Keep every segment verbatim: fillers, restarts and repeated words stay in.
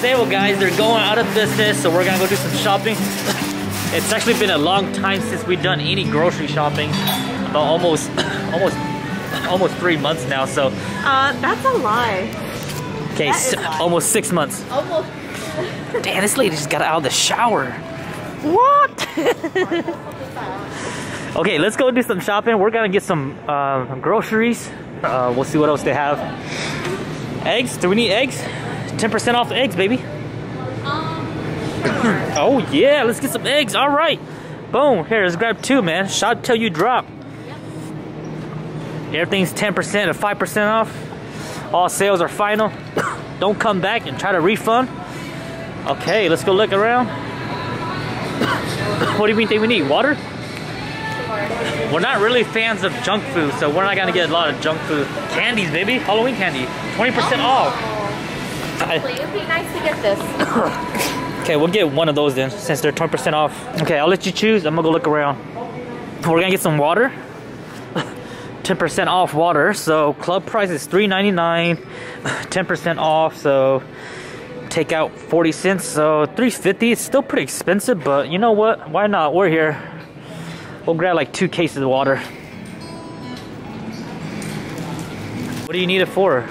sale, guys. They're going out of business, so we're gonna go do some shopping. It's actually been a long time since we've done any grocery shopping. About almost, almost, almost three months now, so. Uh, that's a lie. Okay, so, almost six months. Almost. Damn, this lady just got out of the shower. What? Okay, let's go do some shopping. We're gonna get some uh, groceries. Uh, we'll see what else they have. Eggs, do we need eggs? ten percent off eggs, baby. Um, sure. Oh yeah, let's get some eggs, all right. Boom, here, let's grab two, man. Shop till you drop. Yep. Everything's ten percent or five percent off. All sales are final. Don't come back and try to refund. Okay, let's go look around. What do you think we need, water? We're not really fans of junk food, so we're not gonna get a lot of junk food. Candies, baby, Halloween candy, twenty percent oh. off. It would be nice to get this. Okay, we'll get one of those then, since they're twenty percent off. Okay, I'll let you choose, I'm gonna go look around. We're gonna get some water. ten percent off water, so club price is three ninety-nine, ten percent off, so take out forty cents, so three fifty. It's still pretty expensive, but you know what, why not? We're here, we'll grab like two cases of water. What do you need it for?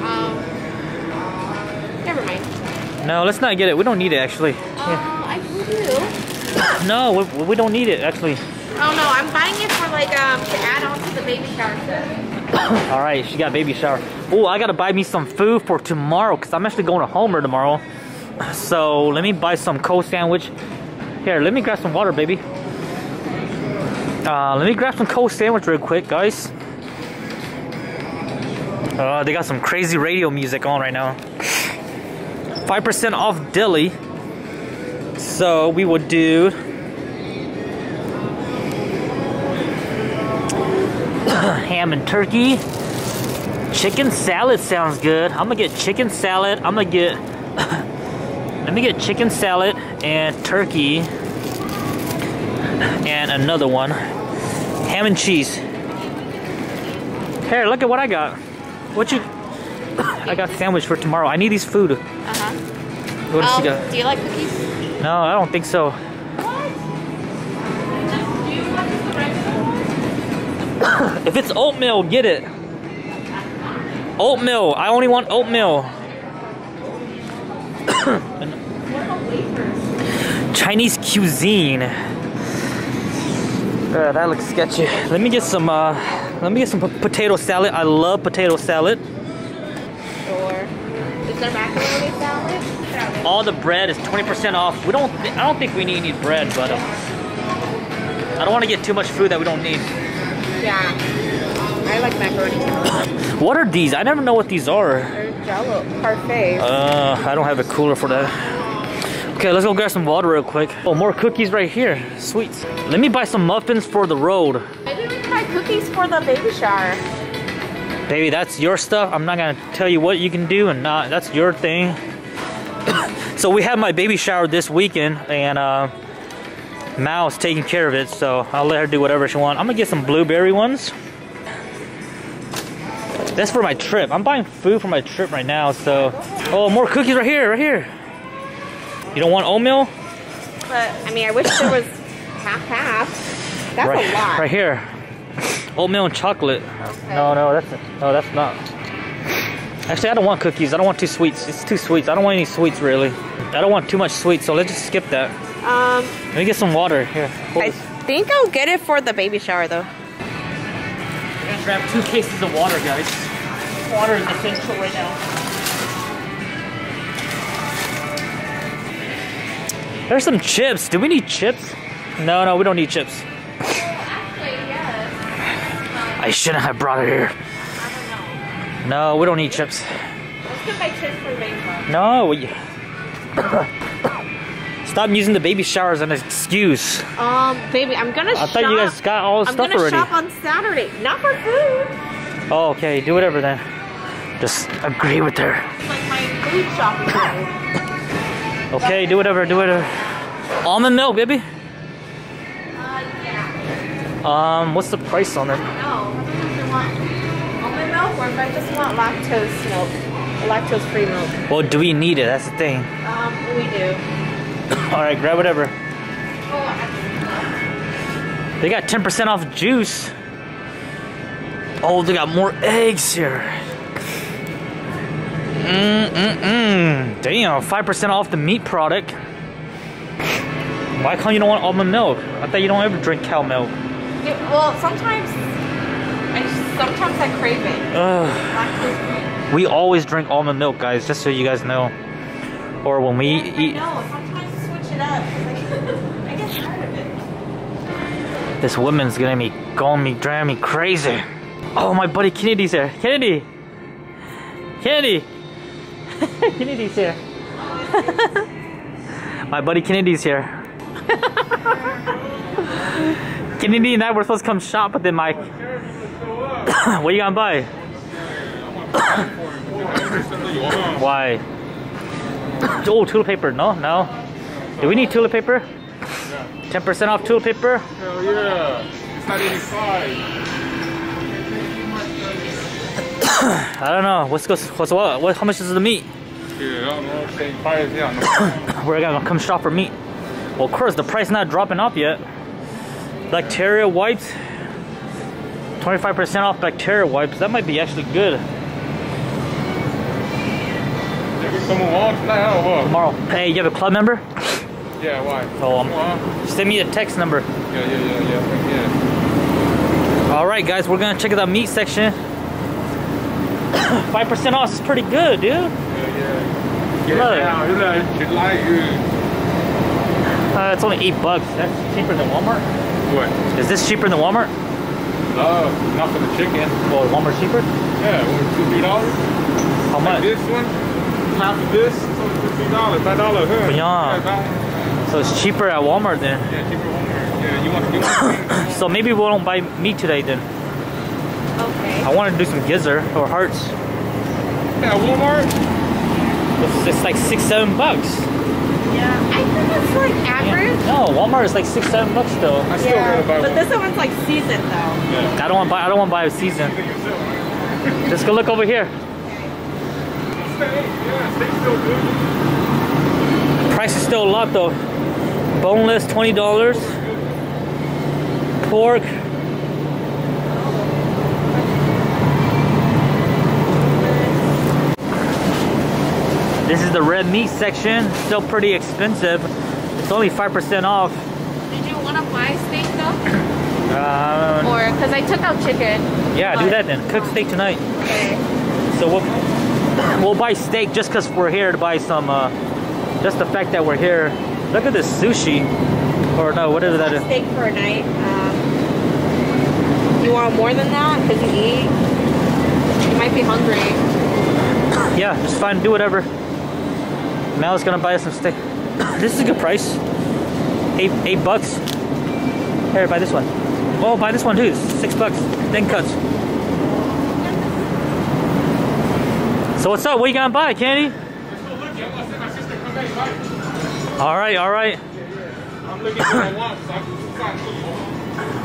Um, never mind. No, let's not get it, we don't need it actually. Um, yeah. I do. No, we, we don't need it actually. Oh no, I'm buying it for like um, to add on to the baby shower set. Alright, she got baby shower. Oh, I gotta buy me some food for tomorrow because I'm actually going to Homer tomorrow. So let me buy some cold sandwich. Here, let me grab some water, baby. Uh, let me grab some cold sandwich real quick, guys. Uh, they got some crazy radio music on right now. five percent off deli. So we will do... ham and turkey, chicken salad sounds good. I'm gonna get chicken salad. I'm gonna get let me get chicken salad and turkey and another one, ham and cheese. Here, look at what I got. What you? I got sandwich for tomorrow. I need these food. Uh huh. What does um, she got? Do you like cookies? No, I don't think so. If it's oatmeal, get it. Oatmeal. I only want oatmeal. Chinese cuisine. Uh, that looks sketchy. Let me get some. Uh, let me get some potato salad. I love potato salad. Sure. Is there macaroni salad? All the bread is twenty percent off. We don't. Th I don't think we need any bread, but um, I don't want to get too much food that we don't need. Yeah, I like macaroni. What are these? I never know what these are. They're Jello parfaits. Uh, I don't have a cooler for that. Okay, let's go grab some water real quick. Oh, more cookies right here. Sweets. Let me buy some muffins for the road. I didn't buy cookies for the baby shower. Baby, that's your stuff. I'm not gonna tell you what you can do and not. That's your thing. So we have my baby shower this weekend, and uh. Mao's taking care of it, so I'll let her do whatever she wants. I'm gonna get some blueberry ones. That's for my trip. I'm buying food for my trip right now, so. Oh, more cookies right here, right here. You don't want oatmeal? But, I mean, I wish there was half-half. That's right, a lot. Right here. Oatmeal and chocolate. Okay. No, no, that's no, that's not. Actually, I don't want cookies. I don't want two sweets. It's two sweets. I don't want any sweets, really. I don't want too much sweets, so let's just skip that. Um, Let me get some water here. I think I'll get it for the baby shower though. We're gonna grab two cases of water, guys. Water is essential right now. There's some chips. Do we need chips? No, no, we don't need chips. Well, actually, yes. I shouldn't have brought it here. I don't know. No, we don't need chips. Let's get my chips for the baby shower. No, we... Stop using the baby shower as an excuse. Um, baby, I'm gonna shop. I thought you guys got all the stuff already. I'm gonna shop on Saturday, not for food. Oh, okay, do whatever then. Just agree with her. It's like my food shopping. Okay, do whatever, do whatever. Almond milk, baby? Uh, yeah. Um, what's the price on it? I don't know. I don't know if you want almond milk or if I just want lactose milk. lactose-free milk. Well, do we need it? That's the thing. Um, we do. All right, grab whatever. They got ten percent off juice. Oh, they got more eggs here. Mm-mm-mm. Damn, five percent off the meat product. Why can't you don't want almond milk? I thought you don't ever drink cow milk. Yeah, well, sometimes I just, sometimes I crave it. Ugh. We always drink almond milk, guys, just so you guys know. Or when we yeah, eat. I know, sometimes switch it up. I get tired of it. This woman's gonna be going me, driving me crazy. Oh, my buddy Kennedy's here. Kennedy! Kennedy! Kennedy's here. My buddy Kennedy's here. Kennedy and I were supposed to come shop, but then my... What are you gonna buy? Why? Oh, toilet paper. No, no. Do we need toilet paper? ten percent off toilet paper? Hell yeah. It's not eighty-five. I don't know. What's, what's what? What? How much is the meat? We're gonna come shop for meat. Well, of course, the price not dropping up yet. Bacteria wipes, twenty-five percent off bacteria wipes. That might be actually good. Tomorrow. Hey, you have a club member? Yeah, why? Oh, um, send me a text number. Yeah, yeah, yeah, yeah. yeah. All right, guys, we're gonna check out the meat section. five percent off is pretty good, dude. Yeah, yeah. Get it. Uh, it's only eight bucks. That's cheaper than Walmart. What? Is this cheaper than Walmart? No, uh, not for the chicken. Well, Walmart's cheaper? Yeah, two dollars. How much? Like this one, half of this, so it's two dollars, five dollars. Huh? Yeah. So it's cheaper at Walmart then. Yeah, cheaper at Walmart. Yeah, you want to get one? So maybe we won't buy meat today then. Okay. I want to do some gizzard or hearts. Yeah, Walmart? It's, it's like six, seven bucks. Yeah, I think it's like average. Yeah. No, Walmart is like six, seven bucks though. I still yeah, buy but one. This one's like seasoned though. Yeah. I don't want to buy. I don't want to buy a season. Just go look over here. Price is still a lot though. Boneless, twenty dollars. Pork. This is the red meat section. Still pretty expensive. It's only five percent off. Did you want to buy steak though? Um, or, because I took out chicken. Yeah, do that then. Cook steak tonight. Okay. So we'll, we'll buy steak just because we're here to buy some, uh, just the fact that we're here. Look at this sushi. Or no, whatever that is. Steak for a night. Um, you want more than that? Because you eat. You might be hungry. Yeah, just fine. Do whatever. Mal's gonna buy us some steak. This is a good price. Eight eight bucks. Here, buy this one. Oh, buy this one too. Six bucks. Then cuts. So what's up? What you gonna buy, Candy? All right, all right. I'm looking for my watch, so I can.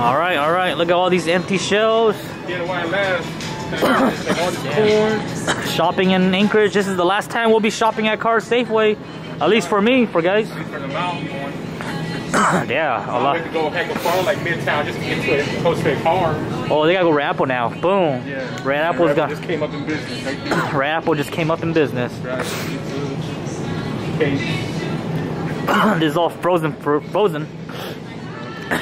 All right, all right. Look at all these empty shelves. Get away last. Shopping in Anchorage. This is the last time we'll be shopping at Carrs Safeway, at least for me, for guys. Yeah, a lot. Oh, they gotta go Red Apple now. Boom. Red Apple's got. Just came up in business. Red Apple just came up in business. This is all frozen, frozen.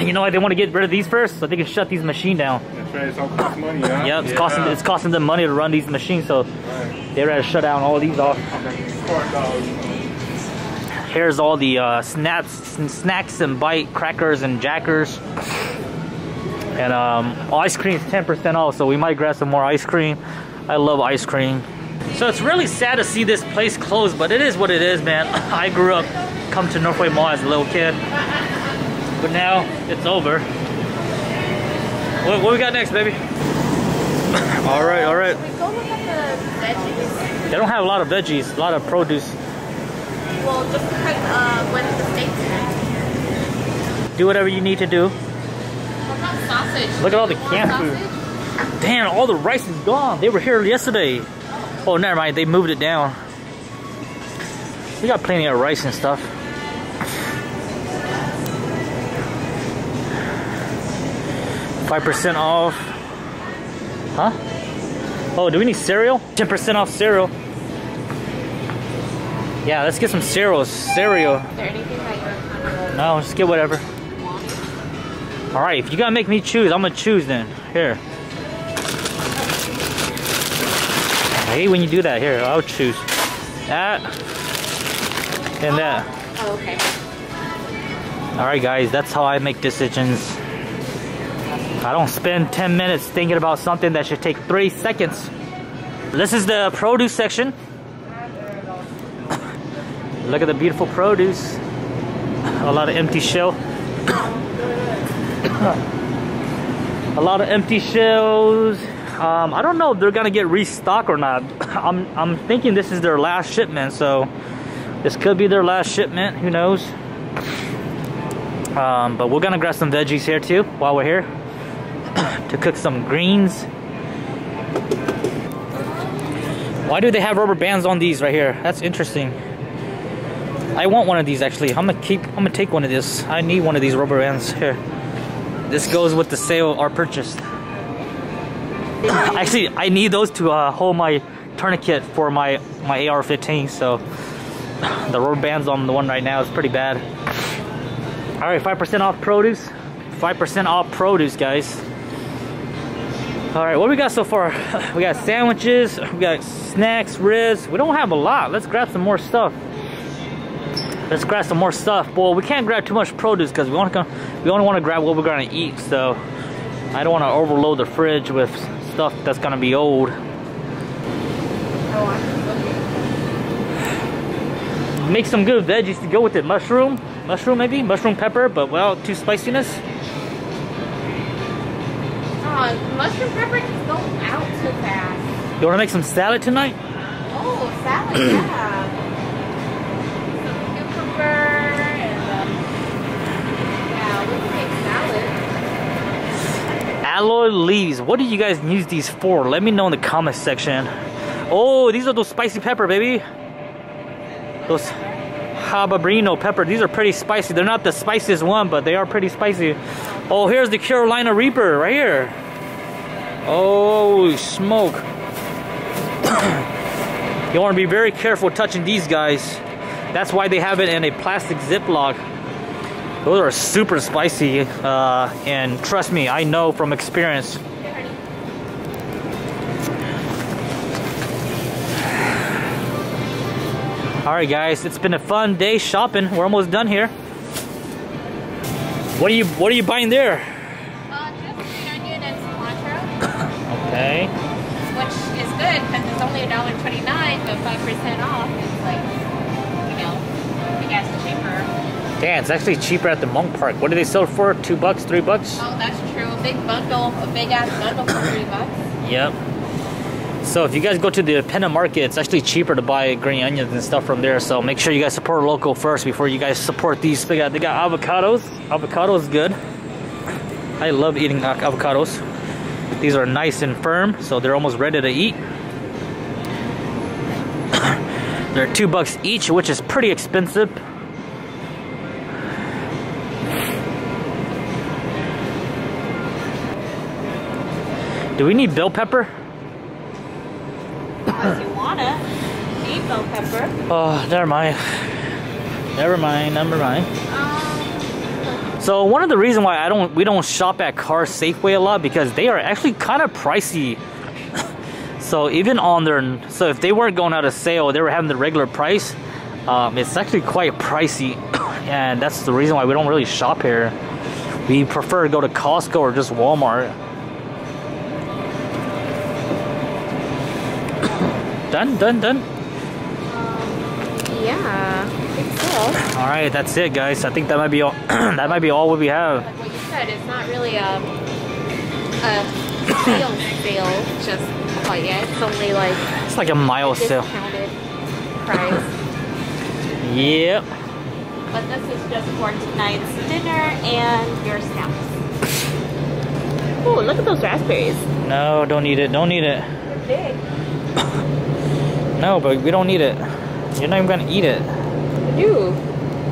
You know why they want to get rid of these first, so they can shut these machines down. That's right. It's all cost money, huh? Yep, it's yeah. costing it's costing them money to run these machines, so right. They rather shut down all these off. Here's all the uh, snaps, and snacks, and bite crackers and jackers, and um, oh, ice cream is ten percent off, so we might grab some more ice cream. I love ice cream. So it's really sad to see this place closed, but it is what it is, man. I grew up, come to Northway Mall as a little kid. But now it's over. What, what we got next, baby? all right, all right. Should we go look at the veggies? They don't have a lot of veggies, a lot of produce. Well, just because uh, when the steak's in it. Do whatever you need to do. What about sausage? Look at all the canned food. Damn, all the rice is gone. They were here yesterday. Oh, never mind, they moved it down. We got plenty of rice and stuff. five percent off. Huh? Oh, do we need cereal? ten percent off cereal. Yeah, let's get some cereal. Cereal. Is there anything that you're No, just get whatever. Alright, if you gotta make me choose, I'm gonna choose then. Here. I hate when you do that. Here, I'll choose that and that. Oh, okay. Alright, guys, that's how I make decisions. I don't spend ten minutes thinking about something that should take three seconds. This is the produce section. Look at the beautiful produce. A lot of empty shell. A lot of empty shells. Um, I don't know if they're gonna get restocked or not. I'm, I'm thinking this is their last shipment, so this could be their last shipment, who knows. Um, but we're gonna grab some veggies here too, while we're here, to cook some greens. Why do they have rubber bands on these right here? That's interesting. I want one of these actually. I'm gonna keep, I'm gonna take one of this. I need one of these rubber bands here. This goes with the sale or purchase. Actually, I need those to uh, hold my tourniquet for my, my A R fifteen, so the rubber bands on the one right now is pretty bad. Alright, five percent off produce. five percent off produce, guys. Alright, what we got so far? We got sandwiches, we got snacks, ribs. We don't have a lot. Let's grab some more stuff. Let's grab some more stuff. Well, we can't grab too much produce because we, we only want to grab what we're going to eat, so I don't want to overload the fridge with stuff that's gonna be old. Make some good veggies to go with it. Mushroom, mushroom maybe, mushroom pepper, but without too spiciness. Oh, mushroom pepper just goes out too fast. You wanna make some salad tonight? Oh, salad, yeah. Some cucumber and um, yeah, we can make salad. Aloe leaves. What do you guys use these for? Let me know in the comment section. Oh, these are those spicy pepper, baby. Those habanero pepper. These are pretty spicy. They're not the spiciest one, but they are pretty spicy. Oh, here's the Carolina Reaper right here. Oh, smoke. You want to be very careful touching these guys. That's why they have it in a plastic Ziploc. Those are super spicy, uh, and trust me, I know from experience. Alright guys, it's been a fun day shopping. We're almost done here. What are you, what are you buying there? Uh, just green onion and cilantro. Okay. Which is good because it's only a dollar twenty-nine, but five percent off is like, you know, I guess cheaper. Damn, it's actually cheaper at the Monk Park. What do they sell for? Two bucks, three bucks? Oh, that's true. A big bundle, a big ass bundle for three bucks. Yep. So if you guys go to the Pena Market, it's actually cheaper to buy green onions and stuff from there. So make sure you guys support local first before you guys support these. They got, they got avocados. Avocado is good. I love eating avocados. These are nice and firm, so they're almost ready to eat. They're two bucks each, which is pretty expensive. Do we need bell pepper? If you wanna need bell pepper. Oh, never mind. Never mind. Never mind. Um. So one of the reasons why I don't, we don't shop at Carrs Safeway a lot because they are actually kind of pricey. So even on their, so if they weren't going out of sale, they were having the regular price. Um, it's actually quite pricey, and that's the reason why we don't really shop here. We prefer to go to Costco or just Walmart. Done, done, done. Um, yeah, I think so. All right, that's it, guys. I think that might be all. That might be all what we have. Like what you said, it's not really a a sale sale just quite yet. It's only like it's like a mile sale. Discounted price. Yep. But this is just for tonight's dinner and your snacks. Oh, look at those raspberries. No, don't eat it. Don't eat it. They're big. No, but we don't need it. You're not even going to eat it. You.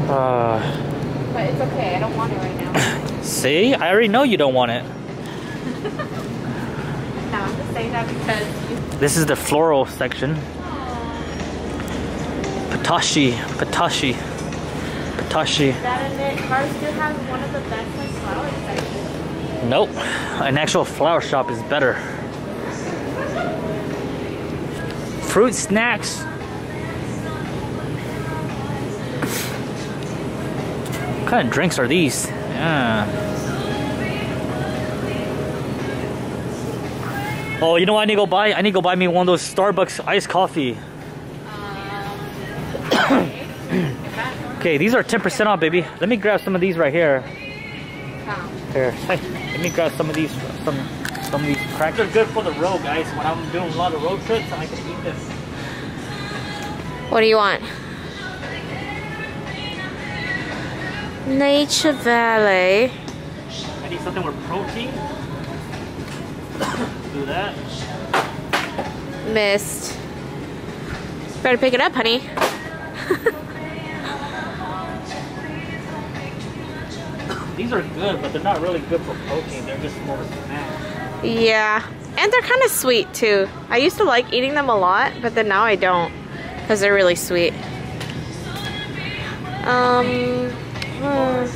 Uh, but it's okay. I don't want it right now. See? I already know you don't want it. No, I'm just saying that because you... This is the floral section. Aww. Patashi. Patashi. Patashi. That and it, Carrs still has one of the best like, flower sections. Nope. An actual flower shop is better. Fruit snacks. What kind of drinks are these? Yeah. Oh, you know what I need to go buy? I need to go buy me one of those Starbucks iced coffee. Okay, these are ten percent off, baby. Let me grab some of these right here. Here, let me grab some of these. Some, some of these crackers are good for the road, guys. When I'm doing a lot of road trips, I can eat this. What do you want? Nature Valley. I need something with protein. Do that. Missed. Better pick it up, honey. These are good, but they're not really good for protein. They're just more snack. Yeah, and they're kind of sweet too. I used to like eating them a lot, but then now I don't because they're really sweet. Um. Bars.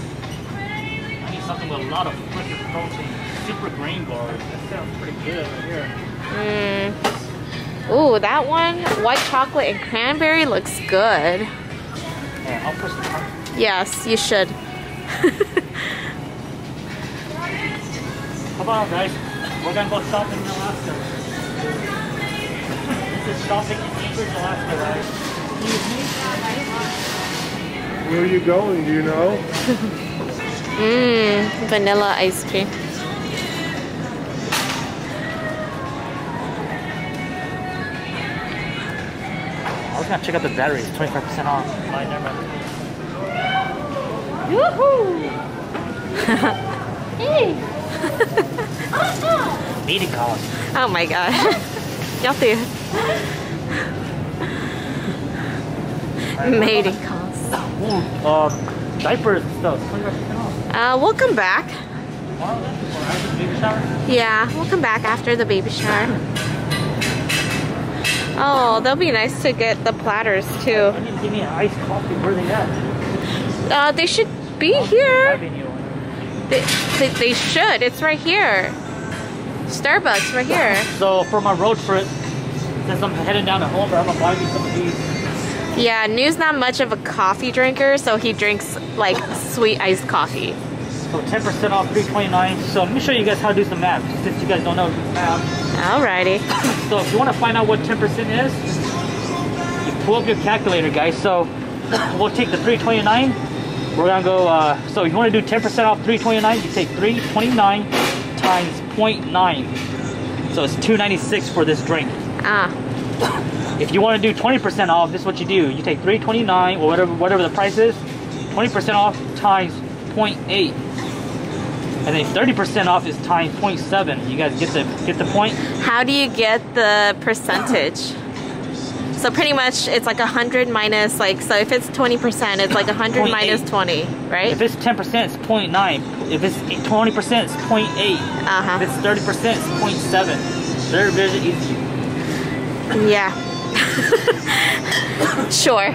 I need something with a lot of freaking protein. Super grain bars. That sounds pretty good right here. Mm. Ooh, that one, white chocolate and cranberry looks good. Yeah, I'll push the cart. Yes, you should. Come on, guys. We're gonna go shopping in Alaska. This is shopping in Alaska, guys. Excuse me. Where are you going, do you know? Mmm, vanilla ice cream. I was gonna check out the batteries, twenty-five percent off. I never mind. Woohoo! Hey! Meeting calls. Oh my god. Y'all see it. Meeting calls. Uh, diapers and stuff. Uh, we'll come back. Yeah, we'll come back after the baby shower. Oh, they'll be nice to get the platters too. Can you give me an iced coffee? Where are they at? Uh, they should be here. They, they, they should. It's right here. Starbucks right here. So for my road trip, since I'm heading down to Homer, I'm gonna buy me some of these. Yeah, New's not much of a coffee drinker, so he drinks like sweet iced coffee. So ten percent off, three twenty-nine. So let me show you guys how to do some math, since you guys don't know the math. Alrighty. So if you want to find out what ten percent is, you pull up your calculator, guys. So we'll take the three twenty-nine. We're gonna go. Uh, so if you want to do ten percent off three twenty-nine, you take three twenty-nine times zero point nine. So it's two ninety-six for this drink. Ah. Uh. If you want to do twenty percent off, this is what you do. You take three twenty-nine or whatever whatever the price is, twenty percent off times zero point eight. And then thirty percent off is times zero point seven. You guys get the get the point? How do you get the percentage? So pretty much it's like one hundred minus like, so if it's twenty percent, it's like one hundred minus twenty, right? If it's ten percent, it's zero point nine. If it's twenty percent, it's zero point eight. Uh-huh. If it's thirty percent, it's zero point seven. Very, very easy. Yeah. Sure.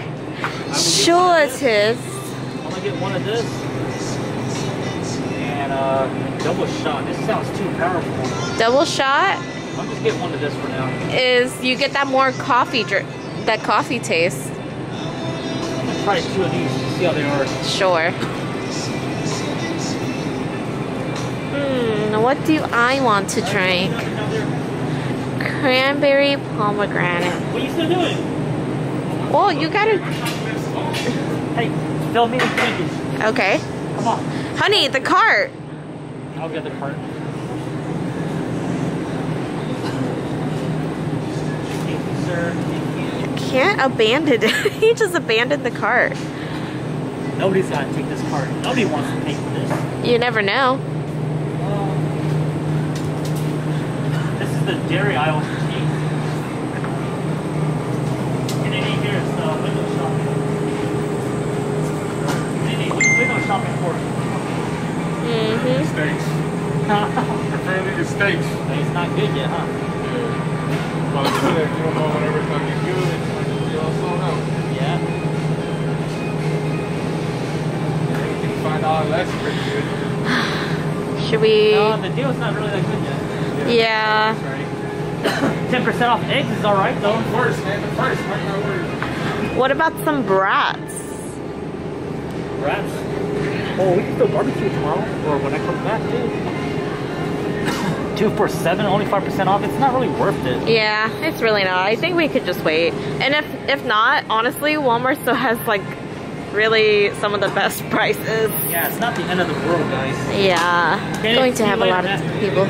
Sure it's his. I'm gonna get one of this. And uh, double shot. This sounds too powerful. Double shot? I'm just get one of this for now. Is you get that more coffee drink, that coffee taste. I'm gonna try two of these to see how they are. Sure. Hmm, what do I want to drink? Cranberry pomegranate. What are you still doing? Well, you gotta. Hey, fill me the cookies. Okay. Come on. Honey, the cart. I'll get the cart. Thank you, sir. Thank you. I can't abandon it. He just abandoned the cart. Nobody's gotta take this cart. Nobody wants to pay for this. You never know. The dairy aisle. pork. Mm-hmm. Steaks. Preferably the steaks. It's not good yet, huh? Yeah. Well, you don't know whenever it's not good, it's not good, you all sold out. Yeah. You can find all that's pretty good. Should we? No, the deal's not really that good yet. Yeah. yeah. Right. ten percent off eggs is alright though. Of course, man. The price might not work. What about some brats? Brats? Oh, we can still barbecue tomorrow or when I come back, dude. Two for seven, only five percent off. It's not really worth it. Yeah, it's really not. I think we could just wait. And if, if not, honestly, Walmart still has like really some of the best prices. Yeah, it's not the end of the world, guys. Yeah. It's going to have a lot of people.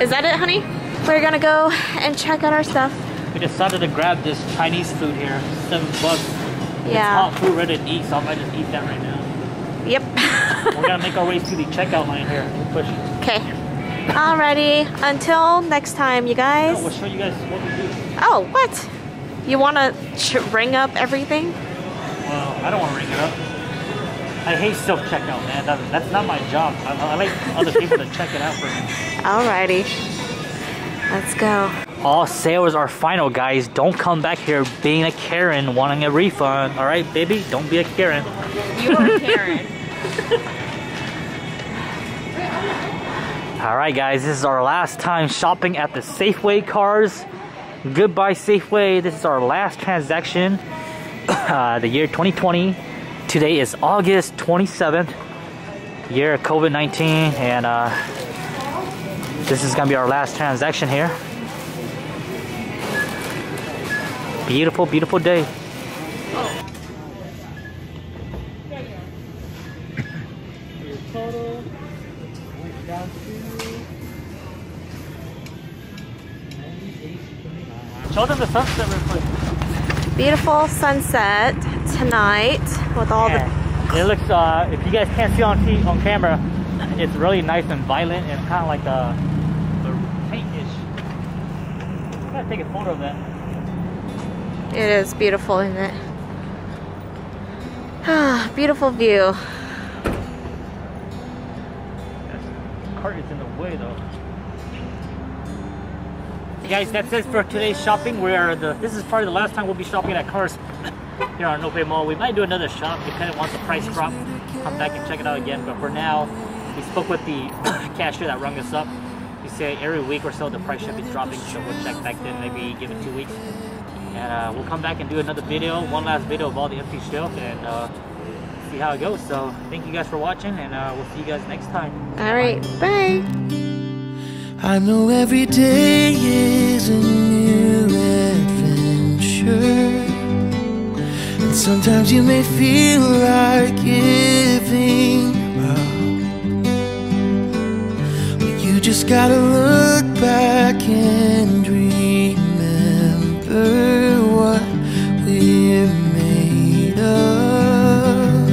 Is that it, honey? We're gonna go and check out our stuff. We decided to grab this Chinese food here, seven bucks. Yeah. It's hot food ready to eat, so I might just eat that right now. Yep. We're gonna make our way to the checkout line here. Push it. Okay. Alrighty. Until next time, you guys. No, we'll show you guys what we do. Oh, what? You wanna ring up everything? Well, I don't wanna ring it up. I hate self-checkout, man. That, that's not my job. I, I like other people to check it out for me. Alrighty. Let's go. All sales are final, guys. Don't come back here being a Karen, wanting a refund. Alright, baby? Don't be a Karen. You are a Karen. Alright, guys. This is our last time shopping at the Safeway Carrs. Goodbye, Safeway. This is our last transaction. Uh, the year twenty twenty. Today is August twenty-seventh, year of COVID nineteen, and uh, this is gonna be our last transaction here. Beautiful, beautiful day. Oh. Show them the sunset real quick. Beautiful sunset tonight with all yeah. the it looks uh if you guys can't see on on camera, it's really nice and violent and kind of like the the paint-ish. I'm gonna take a photo of that. It is beautiful, isn't it? Ah, beautiful view. That cart is in the way though. Hey guys, that's it for today's shopping. We are the this is probably the last time we'll be shopping at Carrs here on Northway Mall. We might do another shop. If anyone wants a price drop, come back and check it out again. But for now, we spoke with the cashier that rung us up. He said every week or so the price should be dropping, so we'll check back then, maybe give it two weeks. And uh, we'll come back and do another video, one last video of all the empty shelves, and uh, see how it goes. So thank you guys for watching, and uh, we'll see you guys next time. Alright, bye. I know every day is a new adventure. Sometimes you may feel like giving up, but you just gotta look back and remember what we're made of.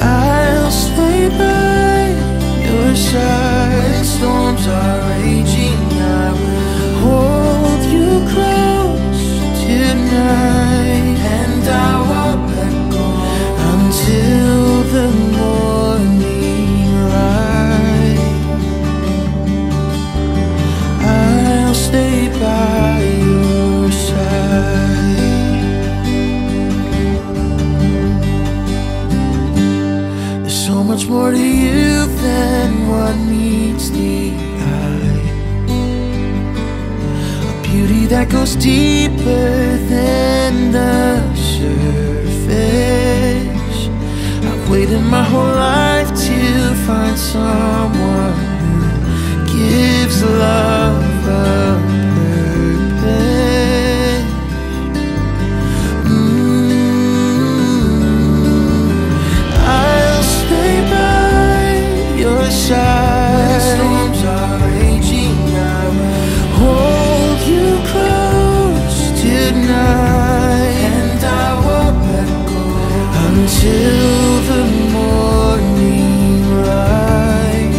I'll stay by your side when storms are raging. I will hold you close tonight. Much more to you than what meets the eye, a beauty that goes deeper than the surface. I've waited my whole life to find someone who gives love a purpose. When storms are raging, I will hold you close tonight, and I won't let go until the morning light.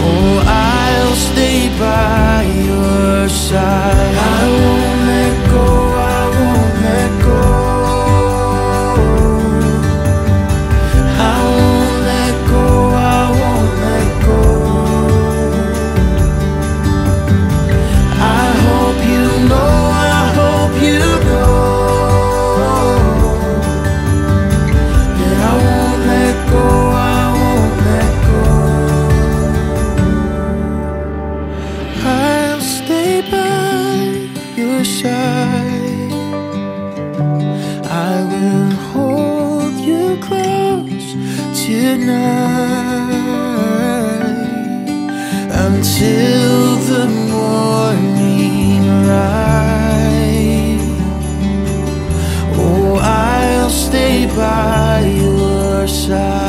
Oh, I'll stay by your side. I won't let go, I won't let go. goodnight until the morning light. Oh, I'll stay by your side.